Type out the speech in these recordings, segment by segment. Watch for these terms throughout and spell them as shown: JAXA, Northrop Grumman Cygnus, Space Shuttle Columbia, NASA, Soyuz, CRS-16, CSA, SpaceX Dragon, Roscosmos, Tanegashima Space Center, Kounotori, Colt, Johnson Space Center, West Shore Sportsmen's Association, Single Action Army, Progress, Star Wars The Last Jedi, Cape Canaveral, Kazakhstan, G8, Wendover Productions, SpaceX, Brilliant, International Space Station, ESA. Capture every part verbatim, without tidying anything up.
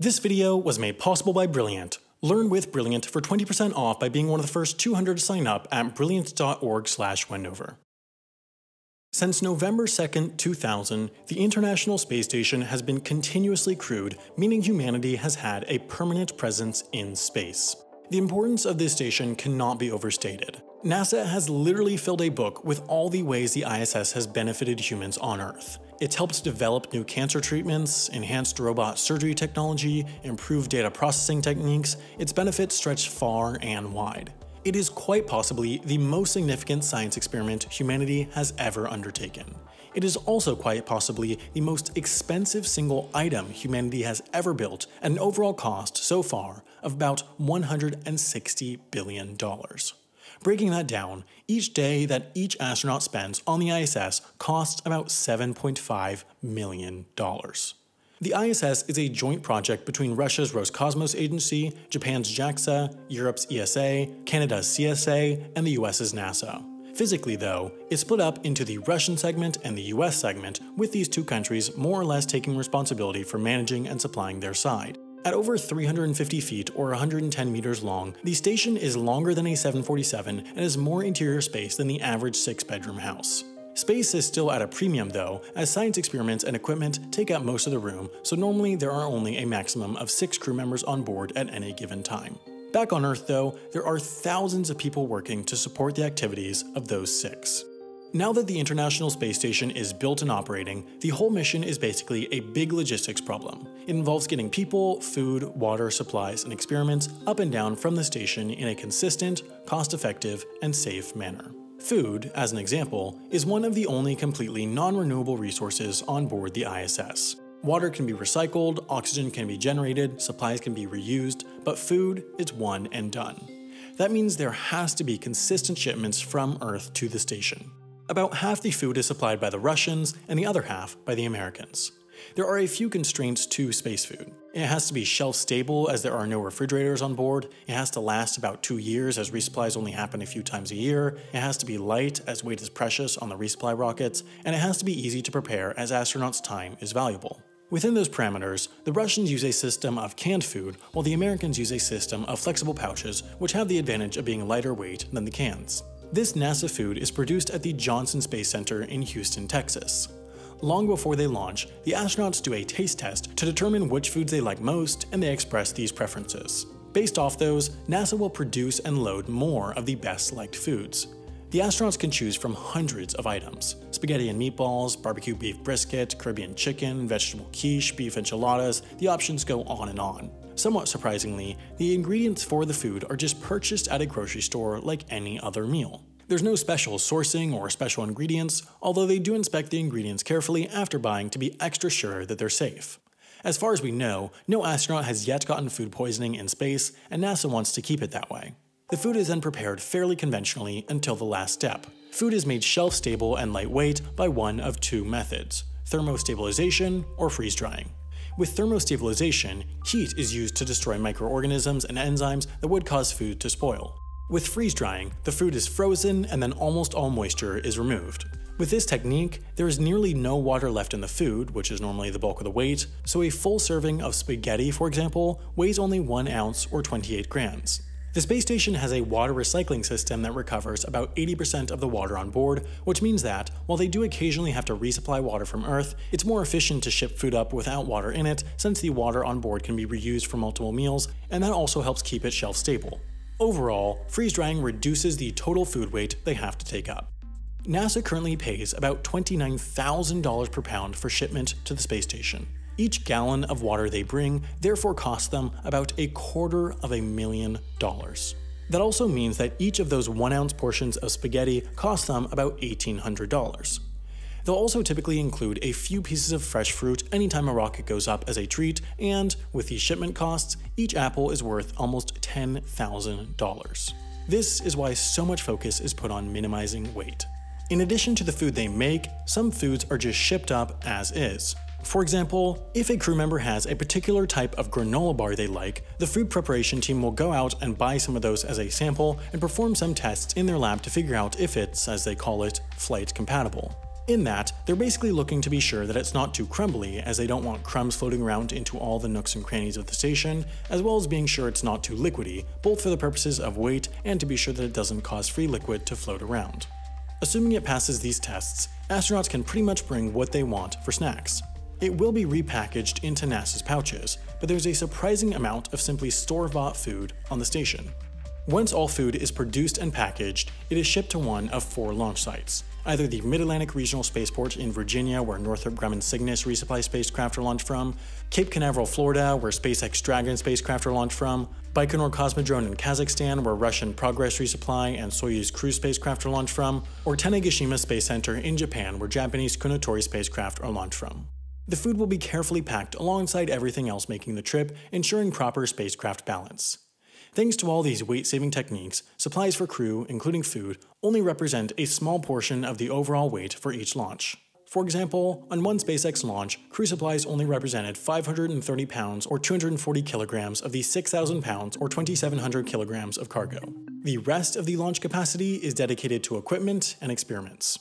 This video was made possible by Brilliant. Learn with Brilliant for twenty percent off by being one of the first two hundred to sign up at brilliant dot org slash Wendover. Since November second, two thousand, the International Space Station has been continuously crewed, meaning humanity has had a permanent presence in space. The importance of this station cannot be overstated. NASA has literally filled a book with all the ways the I S S has benefited humans on Earth. It's helped develop new cancer treatments, enhanced robot surgery technology, improved data processing techniques. Its benefits stretch far and wide. It is quite possibly the most significant science experiment humanity has ever undertaken. It is also quite possibly the most expensive single item humanity has ever built, at an overall cost so far of about one hundred sixty billion dollars. Breaking that down, each day that each astronaut spends on the I S S costs about seven point five million dollars. The I S S is a joint project between Russia's Roscosmos agency, Japan's JAXA, Europe's E S A, Canada's C S A, and the U S's NASA. Physically, though, it's split up into the Russian segment and the U S segment, with these two countries more or less taking responsibility for managing and supplying their side. At over three hundred fifty feet or one hundred ten meters long, the station is longer than a seven forty-seven and has more interior space than the average six-bedroom house. Space is still at a premium though, as science experiments and equipment take up most of the room, so normally there are only a maximum of six crew members on board at any given time. Back on Earth though, there are thousands of people working to support the activities of those six. Now that the International Space Station is built and operating, the whole mission is basically a big logistics problem. It involves getting people, food, water, supplies, and experiments up and down from the station in a consistent, cost-effective, and safe manner. Food, as an example, is one of the only completely non-renewable resources on board the I S S. Water can be recycled, oxygen can be generated, supplies can be reused, but food is one and done. That means there has to be consistent shipments from Earth to the station. About half the food is supplied by the Russians and the other half by the Americans. There are a few constraints to space food. It has to be shelf-stable as there are no refrigerators on board, it has to last about two years as resupplies only happen a few times a year, it has to be light as weight is precious on the resupply rockets, and it has to be easy to prepare as astronauts' time is valuable. Within those parameters, the Russians use a system of canned food while the Americans use a system of flexible pouches which have the advantage of being lighter weight than the cans. This NASA food is produced at the Johnson Space Center in Houston, Texas. Long before they launch, the astronauts do a taste test to determine which foods they like most, and they express these preferences. Based off those, NASA will produce and load more of the best-liked foods. The astronauts can choose from hundreds of items – spaghetti and meatballs, barbecue beef brisket, Caribbean chicken, vegetable quiche, beef enchiladas – the options go on and on. Somewhat surprisingly, the ingredients for the food are just purchased at a grocery store like any other meal. There's no special sourcing or special ingredients, although they do inspect the ingredients carefully after buying to be extra sure that they're safe. As far as we know, no astronaut has yet gotten food poisoning in space, and NASA wants to keep it that way. The food is then prepared fairly conventionally until the last step. Food is made shelf-stable and lightweight by one of two methods – thermostabilization or freeze-drying. With thermostabilization, heat is used to destroy microorganisms and enzymes that would cause food to spoil. With freeze-drying, the food is frozen and then almost all moisture is removed. With this technique, there is nearly no water left in the food, which is normally the bulk of the weight, so a full serving of spaghetti, for example, weighs only one ounce or twenty-eight grams. The space station has a water recycling system that recovers about eighty percent of the water on board, which means that, while they do occasionally have to resupply water from Earth, it's more efficient to ship food up without water in it since the water on board can be reused for multiple meals, and that also helps keep it shelf-stable. Overall, freeze-drying reduces the total food weight they have to take up. NASA currently pays about twenty-nine thousand dollars per pound for shipment to the space station. Each gallon of water they bring therefore costs them about a quarter of a million dollars. That also means that each of those one ounce portions of spaghetti costs them about eighteen hundred dollars. They'll also typically include a few pieces of fresh fruit anytime a rocket goes up as a treat, and with these shipment costs, each apple is worth almost ten thousand dollars. This is why so much focus is put on minimizing weight. In addition to the food they make, some foods are just shipped up as is. For example, if a crew member has a particular type of granola bar they like, the food preparation team will go out and buy some of those as a sample and perform some tests in their lab to figure out if it's, as they call it, flight compatible. In that, they're basically looking to be sure that it's not too crumbly, as they don't want crumbs floating around into all the nooks and crannies of the station, as well as being sure it's not too liquidy, both for the purposes of weight and to be sure that it doesn't cause free liquid to float around. Assuming it passes these tests, astronauts can pretty much bring what they want for snacks. It will be repackaged into NASA's pouches, but there's a surprising amount of simply store-bought food on the station. Once all food is produced and packaged, it is shipped to one of four launch sites, either the Mid-Atlantic Regional Spaceport in Virginia, where Northrop Grumman Cygnus resupply spacecraft are launched from, Cape Canaveral, Florida, where SpaceX Dragon spacecraft are launched from, Baikonur Cosmodrome in Kazakhstan, where Russian Progress resupply and Soyuz crew spacecraft are launched from, or Tanegashima Space Center in Japan, where Japanese Kounotori spacecraft are launched from. The food will be carefully packed alongside everything else making the trip, ensuring proper spacecraft balance. Thanks to all these weight-saving techniques, supplies for crew, including food, only represent a small portion of the overall weight for each launch. For example, on one SpaceX launch, crew supplies only represented five hundred thirty pounds or two hundred forty kilograms of the six thousand pounds or two thousand seven hundred kilograms of cargo. The rest of the launch capacity is dedicated to equipment and experiments.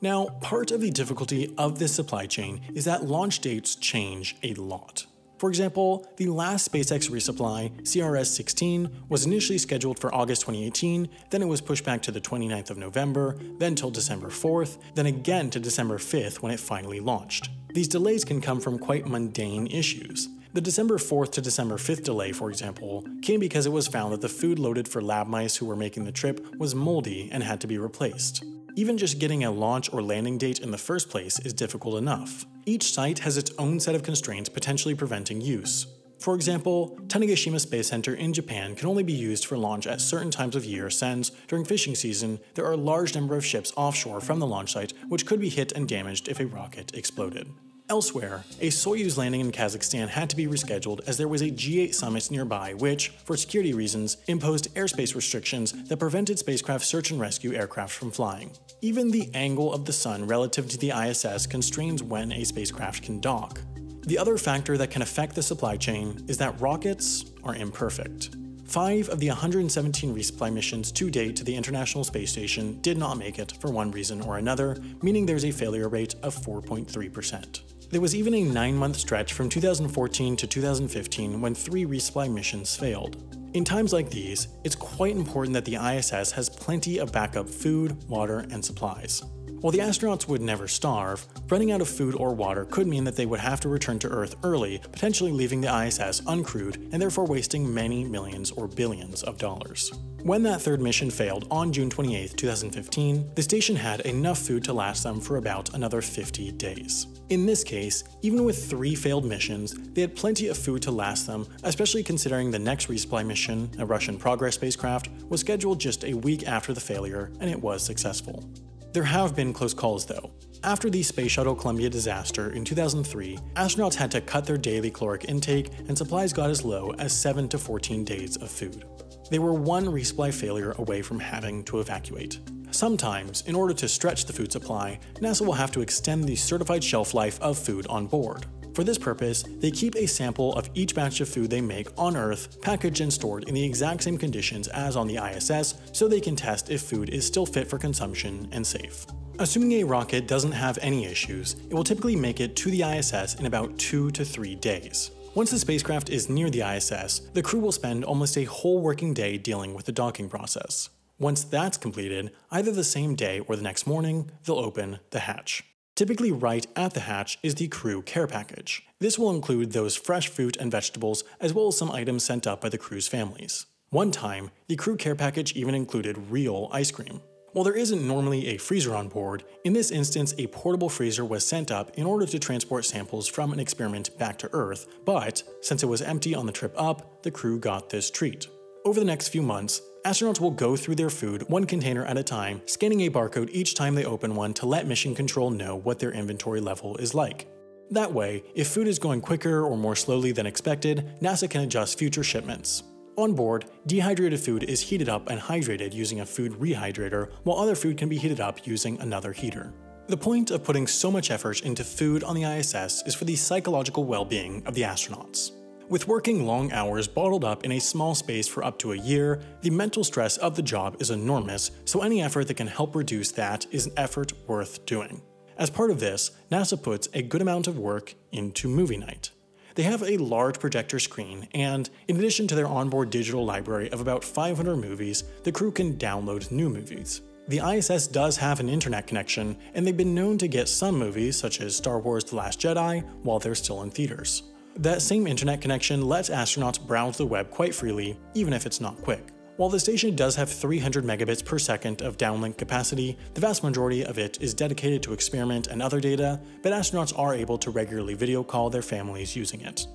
Now, part of the difficulty of this supply chain is that launch dates change a lot. For example, the last SpaceX resupply, C R S sixteen, was initially scheduled for August twenty eighteen, then it was pushed back to the twenty-ninth of November, then till December fourth, then again to December fifth when it finally launched. These delays can come from quite mundane issues. The December fourth to December fifth delay, for example, came because it was found that the food loaded for lab mice who were making the trip was moldy and had to be replaced. Even just getting a launch or landing date in the first place is difficult enough. Each site has its own set of constraints potentially preventing use. For example, Tanegashima Space Center in Japan can only be used for launch at certain times of year since, during fishing season, there are a large number of ships offshore from the launch site which could be hit and damaged if a rocket exploded. Elsewhere, a Soyuz landing in Kazakhstan had to be rescheduled as there was a G eight summit nearby which, for security reasons, imposed airspace restrictions that prevented spacecraft search and rescue aircraft from flying. Even the angle of the sun relative to the I S S constrains when a spacecraft can dock. The other factor that can affect the supply chain is that rockets are imperfect. Five of the one hundred seventeen resupply missions to date to the International Space Station did not make it for one reason or another, meaning there's a failure rate of four point three percent. There was even a nine-month stretch from two thousand fourteen to two thousand fifteen when three resupply missions failed. In times like these, it's quite important that the I S S has plenty of backup food, water, and supplies. While the astronauts would never starve, running out of food or water could mean that they would have to return to Earth early, potentially leaving the I S S uncrewed and therefore wasting many millions or billions of dollars. When that third mission failed on June twenty-eighth two thousand fifteen, the station had enough food to last them for about another fifty days. In this case, even with three failed missions, they had plenty of food to last them, especially considering the next resupply mission, a Russian Progress spacecraft, was scheduled just a week after the failure, and it was successful. There have been close calls though. After the Space Shuttle Columbia disaster in two thousand three, astronauts had to cut their daily caloric intake and supplies got as low as seven to fourteen days of food. They were one resupply failure away from having to evacuate. Sometimes, in order to stretch the food supply, NASA will have to extend the certified shelf life of food on board. For this purpose, they keep a sample of each batch of food they make on Earth, packaged and stored in the exact same conditions as on the I S S, so they can test if food is still fit for consumption and safe. Assuming a rocket doesn't have any issues, it will typically make it to the I S S in about two to three days. Once the spacecraft is near the I S S, the crew will spend almost a whole working day dealing with the docking process. Once that's completed, either the same day or the next morning, they'll open the hatch. Typically right at the hatch is the crew care package. This will include those fresh fruit and vegetables, as well as some items sent up by the crew's families. One time, the crew care package even included real ice cream. While there isn't normally a freezer on board, in this instance a portable freezer was sent up in order to transport samples from an experiment back to Earth, but since it was empty on the trip up, the crew got this treat. Over the next few months, astronauts will go through their food one container at a time, scanning a barcode each time they open one to let mission control know what their inventory level is like. That way, if food is going quicker or more slowly than expected, NASA can adjust future shipments. On board, dehydrated food is heated up and hydrated using a food rehydrator, while other food can be heated up using another heater. The point of putting so much effort into food on the I S S is for the psychological well-being of the astronauts. With working long hours bottled up in a small space for up to a year, the mental stress of the job is enormous, so any effort that can help reduce that is an effort worth doing. As part of this, NASA puts a good amount of work into movie night. They have a large projector screen, and in addition to their onboard digital library of about five hundred movies, the crew can download new movies. The I S S does have an internet connection, and they've been known to get some movies, such as Star Wars The Last Jedi, while they're still in theaters. That same internet connection lets astronauts browse the web quite freely, even if it's not quick. While the station does have three hundred megabits per second of downlink capacity, the vast majority of it is dedicated to experiment and other data, but astronauts are able to regularly video call their families using it.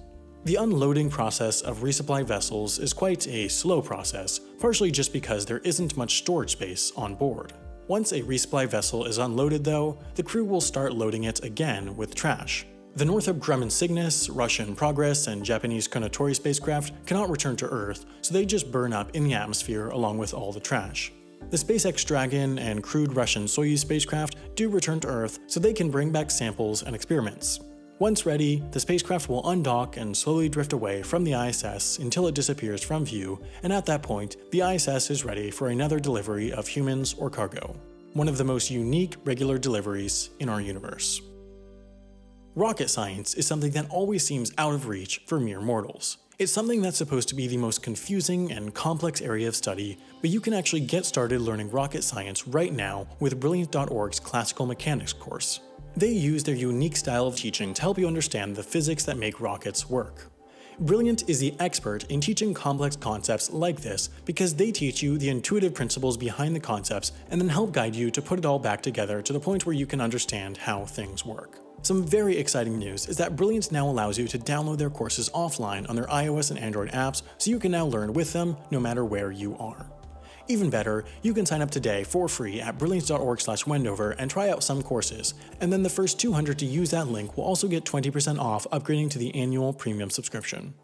The unloading process of resupply vessels is quite a slow process, partially just because there isn't much storage space on board. Once a resupply vessel is unloaded though, the crew will start loading it again with trash. The Northrop Grumman Cygnus, Russian Progress, and Japanese Kounotori spacecraft cannot return to Earth, so they just burn up in the atmosphere along with all the trash. The SpaceX Dragon and crewed Russian Soyuz spacecraft do return to Earth, so they can bring back samples and experiments. Once ready, the spacecraft will undock and slowly drift away from the I S S until it disappears from view, and at that point, the I S S is ready for another delivery of humans or cargo. One of the most unique regular deliveries in our universe. Rocket science is something that always seems out of reach for mere mortals. It's something that's supposed to be the most confusing and complex area of study, but you can actually get started learning rocket science right now with Brilliant dot org's Classical Mechanics course. They use their unique style of teaching to help you understand the physics that make rockets work. Brilliant is the expert in teaching complex concepts like this because they teach you the intuitive principles behind the concepts and then help guide you to put it all back together to the point where you can understand how things work. Some very exciting news is that Brilliant now allows you to download their courses offline on their iOS and Android apps, so you can now learn with them no matter where you are. Even better, you can sign up today for free at brilliant dot org slash wendover and try out some courses, and then the first two hundred to use that link will also get twenty percent off upgrading to the annual premium subscription.